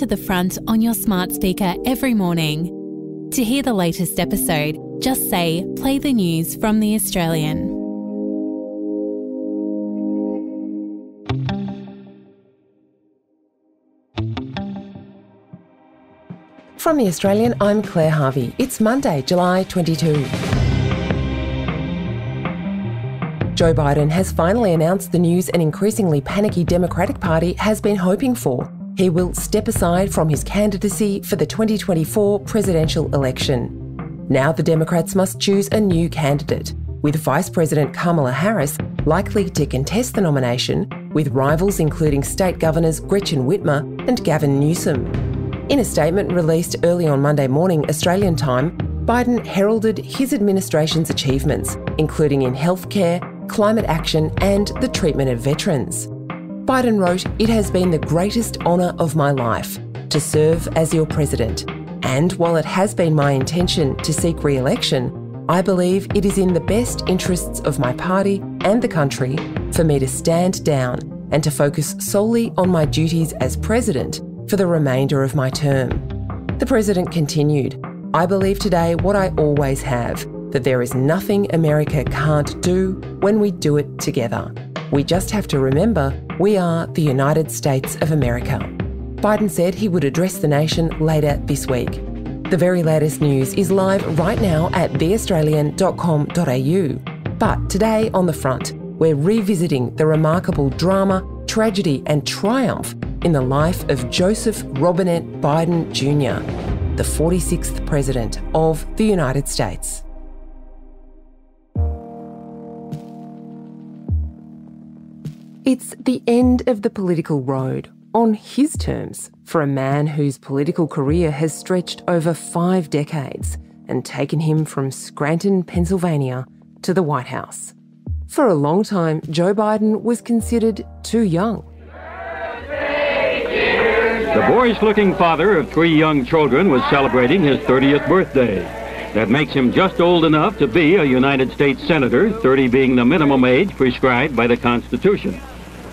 to the front on your smart speaker every morning. To hear the latest episode, just say, "Play the news from The Australian." From The Australian, I'm Claire Harvey. It's Monday, July 22. Joe Biden has finally announced the news an increasingly panicky Democratic Party has been hoping for. He will step aside from his candidacy for the 2024 presidential election. Now the Democrats must choose a new candidate, with Vice President Kamala Harris likely to contest the nomination, with rivals including state governors Gretchen Whitmer and Gavin Newsom. In a statement released early on Monday morning Australian time, Biden heralded his administration's achievements, including in healthcare, climate action and the treatment of veterans. Biden wrote, "It has been the greatest honour of my life to serve as your president. And while it has been my intention to seek re-election, I believe it is in the best interests of my party and the country for me to stand down and to focus solely on my duties as president for the remainder of my term." The president continued, "I believe today what I always have, that there is nothing America can't do when we do it together. We just have to remember we are the United States of America." Biden said he would address the nation later this week. The very latest news is live right now at theaustralian.com.au. But today on The Front, we're revisiting the remarkable drama, tragedy and triumph in the life of Joseph Robinette Biden Jr., the 46th President of the United States. It's the end of the political road, on his terms, for a man whose political career has stretched over 5 decades and taken him from Scranton, Pennsylvania, to the White House. For a long time, Joe Biden was considered too young. The boyish-looking father of 3 young children was celebrating his 30th birthday. That makes him just old enough to be a United States Senator, 30 being the minimum age prescribed by the Constitution.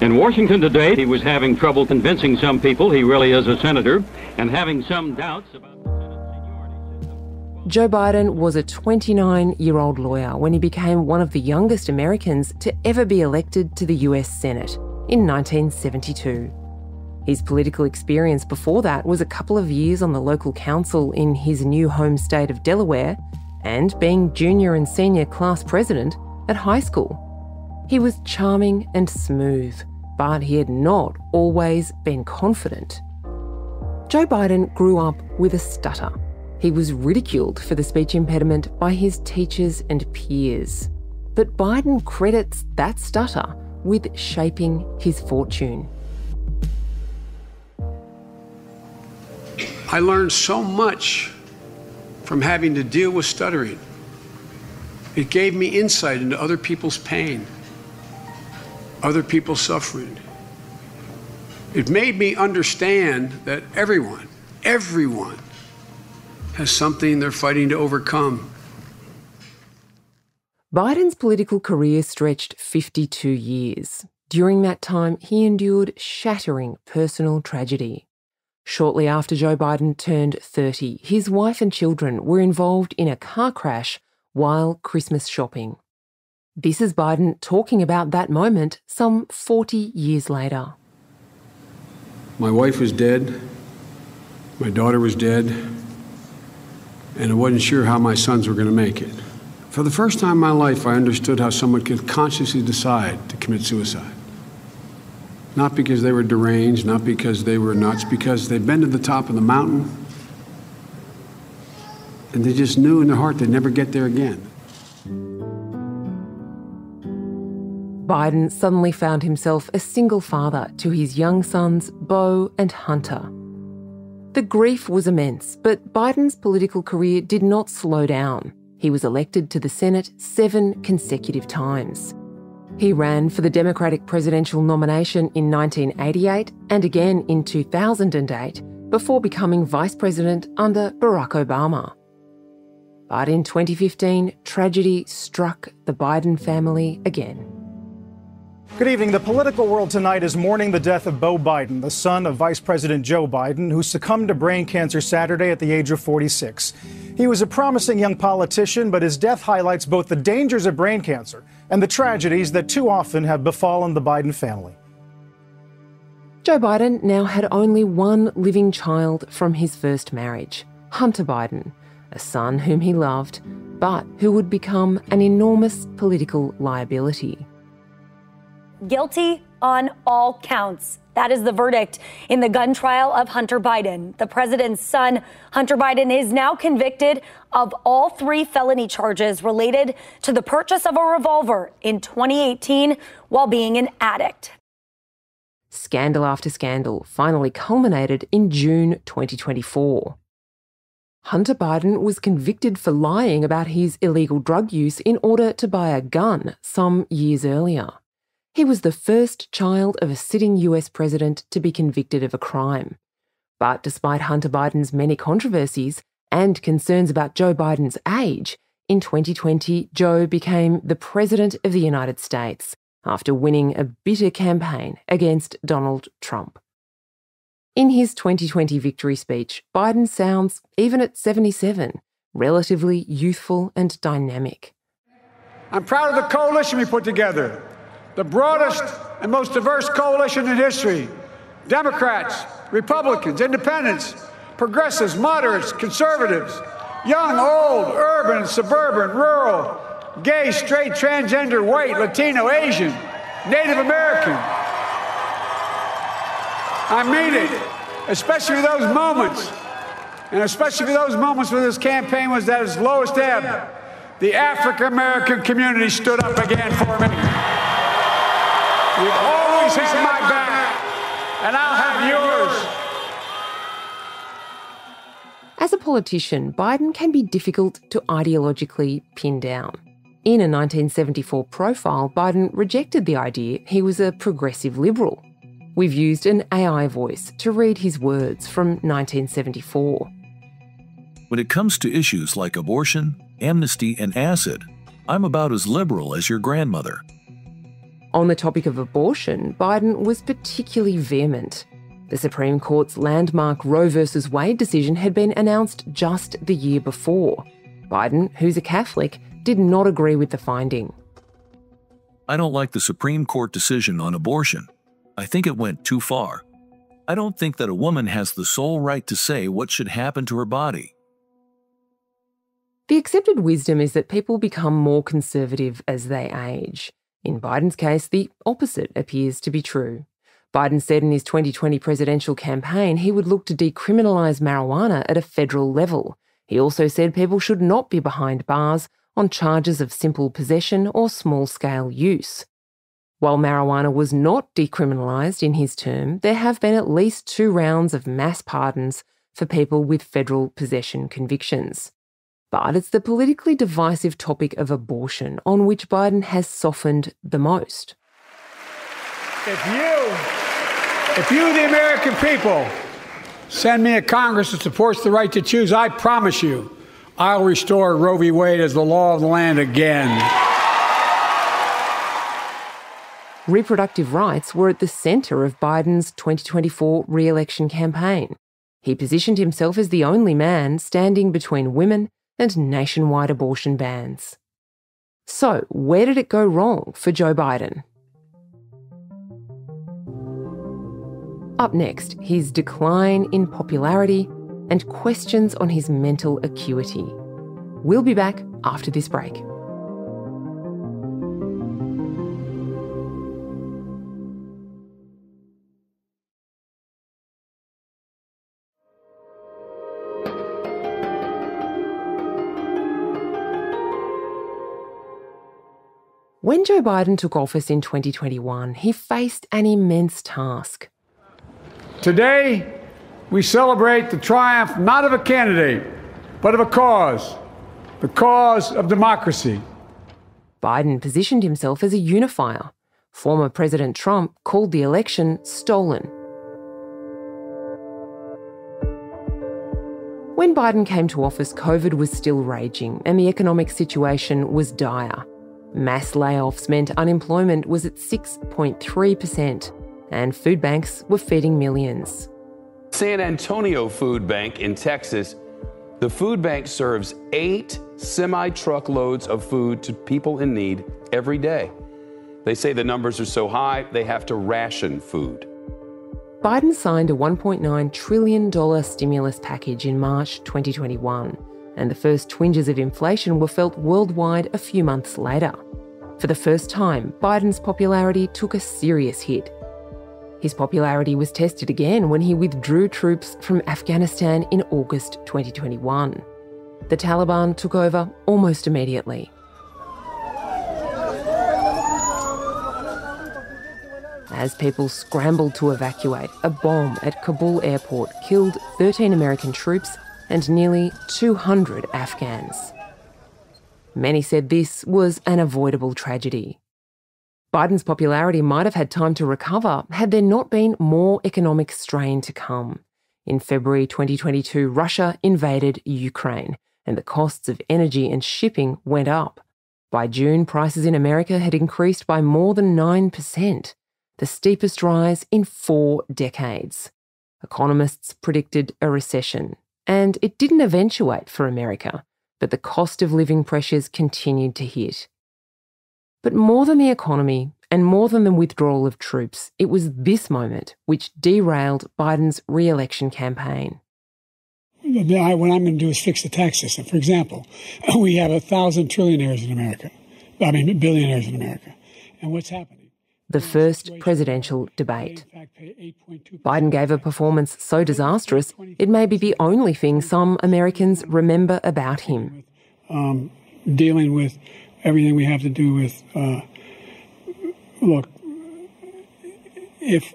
In Washington today, he was having trouble convincing some people he really is a senator and having some doubts about the Senate seniority system. Joe Biden was a 29-year-old lawyer when he became one of the youngest Americans to ever be elected to the US Senate in 1972. His political experience before that was a couple of years on the local council in his new home state of Delaware and being junior and senior class president at high school. He was charming and smooth, but he had not always been confident. Joe Biden grew up with a stutter. He was ridiculed for the speech impediment by his teachers and peers. But Biden credits that stutter with shaping his fortune. I learned so much from having to deal with stuttering. It gave me insight into other people's pain, other people's suffering. It made me understand that everyone has something they're fighting to overcome. Biden's political career stretched 52 years. During that time, he endured shattering personal tragedy. Shortly after Joe Biden turned 30, his wife and children were involved in a car crash while Christmas shopping. This is Biden talking about that moment some 40 years later. My wife was dead, my daughter was dead, and I wasn't sure how my sons were going to make it. For the first time in my life, I understood how someone could consciously decide to commit suicide. Not because they were deranged, not because they were nuts, because they'd been to the top of the mountain and they just knew in their heart they'd never get there again. Biden suddenly found himself a single father to his young sons, Beau and Hunter. The grief was immense, but Biden's political career did not slow down. He was elected to the Senate 7 consecutive times. He ran for the Democratic presidential nomination in 1988 and again in 2008 before becoming vice president under Barack Obama. But in 2015, tragedy struck the Biden family again. Good evening. The political world tonight is mourning the death of Beau Biden, the son of Vice President Joe Biden, who succumbed to brain cancer Saturday at the age of 46. He was a promising young politician, but his death highlights both the dangers of brain cancer and the tragedies that too often have befallen the Biden family. Joe Biden now had only one living child from his first marriage, Hunter Biden, a son whom he loved, but who would become an enormous political liability. Guilty on all counts. That is the verdict in the gun trial of Hunter Biden. The president's son, Hunter Biden, is now convicted of all three felony charges related to the purchase of a revolver in 2018 while being an addict. Scandal after scandal finally culminated in June 2024. Hunter Biden was convicted for lying about his illegal drug use in order to buy a gun some years earlier. He was the first child of a sitting US president to be convicted of a crime. But despite Hunter Biden's many controversies and concerns about Joe Biden's age, in 2020, Joe became the President of the United States after winning a bitter campaign against Donald Trump. In his 2020 victory speech, Biden sounds, even at 77, relatively youthful and dynamic. I'm proud of the coalition we put together. The broadest and most diverse coalition in history. Democrats, Republicans, independents, progressives, moderates, conservatives, young, old, urban, suburban, rural, gay, straight, transgender, white, Latino, Asian, Native American. I mean it, especially for those moments, and especially for those moments where this campaign was at its lowest ebb. The African American community stood up again for me. You've always had my back, and I'll have yours. As a politician, Biden can be difficult to ideologically pin down. In a 1974 profile, Biden rejected the idea he was a progressive liberal. We've used an AI voice to read his words from 1974. When it comes to issues like abortion, amnesty, and acid, I'm about as liberal as your grandmother. On the topic of abortion, Biden was particularly vehement. The Supreme Court's landmark Roe v. Wade decision had been announced just the year before. Biden, who's a Catholic, did not agree with the finding. I don't like the Supreme Court decision on abortion. I think it went too far. I don't think that a woman has the sole right to say what should happen to her body. The accepted wisdom is that people become more conservative as they age. In Biden's case, the opposite appears to be true. Biden said in his 2020 presidential campaign he would look to decriminalise marijuana at a federal level. He also said people should not be behind bars on charges of simple possession or small-scale use. While marijuana was not decriminalised in his term, there have been at least two rounds of mass pardons for people with federal possession convictions. But it's the politically divisive topic of abortion on which Biden has softened the most. If you, the American people, send me a Congress that supports the right to choose, I promise you, I'll restore Roe v. Wade as the law of the land again. Reproductive rights were at the centre of Biden's 2024 re-election campaign. He positioned himself as the only man standing between women and nationwide abortion bans. So, where did it go wrong for Joe Biden? Up next, his decline in popularity and questions on his mental acuity. We'll be back after this break. When Joe Biden took office in 2021, he faced an immense task. Today, we celebrate the triumph not of a candidate, but of a cause, the cause of democracy. Biden positioned himself as a unifier. Former President Trump called the election stolen. When Biden came to office, COVID was still raging and the economic situation was dire. Mass layoffs meant unemployment was at 6.3%, and food banks were feeding millions. San Antonio Food Bank in Texas. The food bank serves 8 semi-truck loads of food to people in need every day. They say the numbers are so high, they have to ration food. Biden signed a $1.9 trillion stimulus package in March 2021, and the first twinges of inflation were felt worldwide a few months later. For the first time, Biden's popularity took a serious hit. His popularity was tested again when he withdrew troops from Afghanistan in August 2021. The Taliban took over almost immediately. As people scrambled to evacuate, a bomb at Kabul Airport killed 13 American troops and nearly 200 Afghans. Many said this was an avoidable tragedy. Biden's popularity might have had time to recover had there not been more economic strain to come. In February 2022, Russia invaded Ukraine, and the costs of energy and shipping went up. By June, prices in America had increased by more than 9%. The steepest rise in 4 decades. Economists predicted a recession, and it didn't eventuate for America, but the cost of living pressures continued to hit. But more than the economy, and more than the withdrawal of troops, it was this moment which derailed Biden's re-election campaign. What I'm going to do is fix the tax system. For example, we have 1,000 trillionaires in America. I mean, billionaires in America. And what's happening? The first presidential debate. Biden gave a performance so disastrous, it may be the only thing some Americans remember about him. Dealing with everything we have to do with, look, if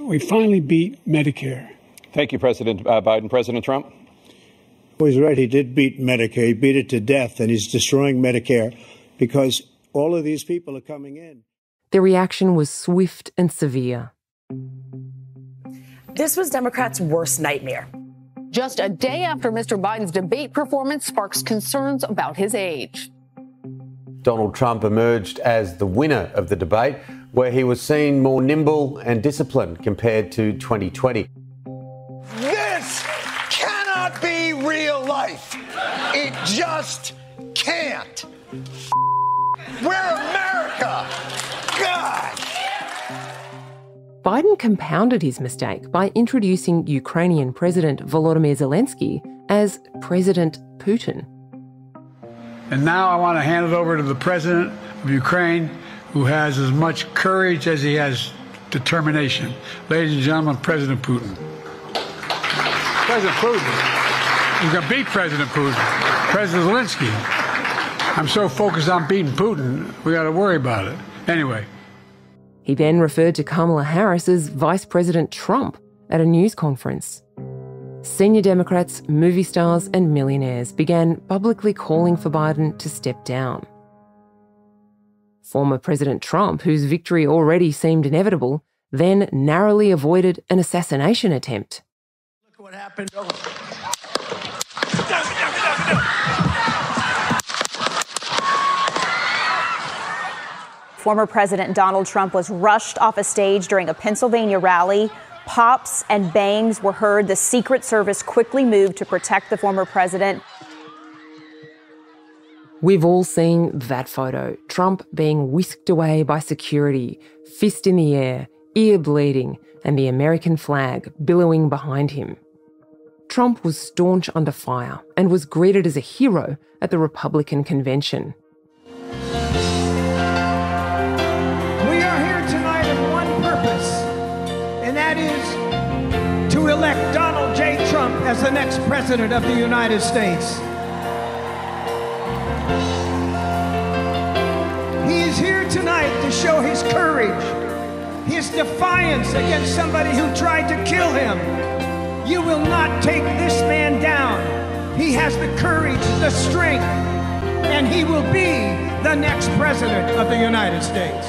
we finally beat Medicare. Thank you, President Biden. President Trump? Well, he's right. He did beat Medicare. He beat it to death, and he's destroying Medicare because all of these people are coming in. Their reaction was swift and severe. This was Democrats' worst nightmare. Just a day after Mr. Biden's debate performance sparks concerns about his age. Donald Trump emerged as the winner of the debate, where he was seen more nimble and disciplined compared to 2020. This cannot be real life. It just can't. We're America. God. Biden compounded his mistake by introducing Ukrainian President Volodymyr Zelensky as President Putin. And now I want to hand it over to the President of Ukraine, who has as much courage as he has determination. Ladies and gentlemen, President Putin. President Putin. You're going to beat President Putin. President Zelensky. I'm so focused on beating Putin, we got to worry about it. Anyway. He then referred to Kamala Harris as Vice President Trump at a news conference. Senior Democrats, movie stars and millionaires began publicly calling for Biden to step down. Former President Trump, whose victory already seemed inevitable, then narrowly avoided an assassination attempt. Look what happened. Former President Donald Trump was rushed off a stage during a Pennsylvania rally. Pops and bangs were heard. The Secret Service quickly moved to protect the former president. We've all seen that photo. Trump being whisked away by security, fist in the air, ear bleeding, and the American flag billowing behind him. Trump was staunch under fire and was greeted as a hero at the Republican convention. Elect Donald J. Trump as the next president of the United States. He is here tonight to show his courage, his defiance against somebody who tried to kill him. You will not take this man down. He has the courage, the strength, and he will be the next president of the United States.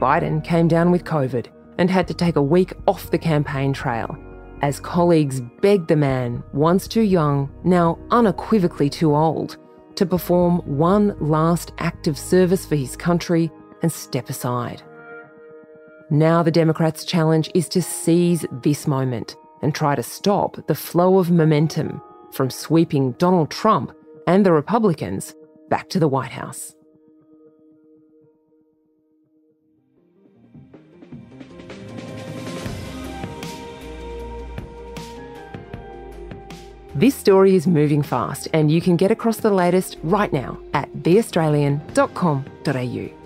Biden came down with COVID and had to take a week off the campaign trail, as colleagues begged the man, once too young, now unequivocally too old, to perform one last act of service for his country and step aside. Now the Democrats' challenge is to seize this moment and try to stop the flow of momentum from sweeping Donald Trump and the Republicans back to the White House. This story is moving fast, and you can get across the latest right now at theaustralian.com.au.